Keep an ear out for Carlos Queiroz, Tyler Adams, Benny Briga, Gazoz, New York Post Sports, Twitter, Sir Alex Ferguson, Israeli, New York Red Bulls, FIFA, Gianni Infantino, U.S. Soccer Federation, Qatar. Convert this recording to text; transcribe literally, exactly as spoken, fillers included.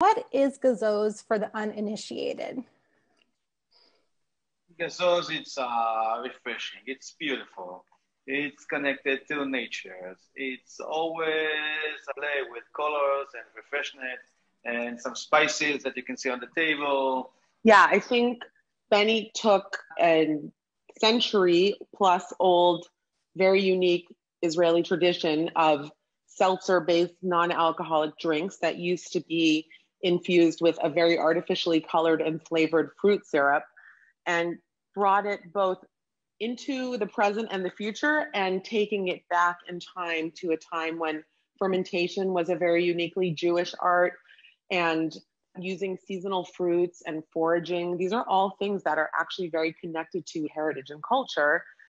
What is Gazoz for the uninitiated? Gazoz, it's uh, refreshing, it's beautiful, it's connected to nature, it's always a play with colors and refreshment and some spices that you can see on the table. Yeah, I think Benny took a century plus old, very unique Israeli tradition of seltzer-based non-alcoholic drinks that used to be infused with a very artificially colored and flavored fruit syrup, and brought it both into the present and the future, and taking it back in time to a time when fermentation was a very uniquely Jewish art, and using seasonal fruits and foraging. These are all things that are actually very connected to heritage and culture.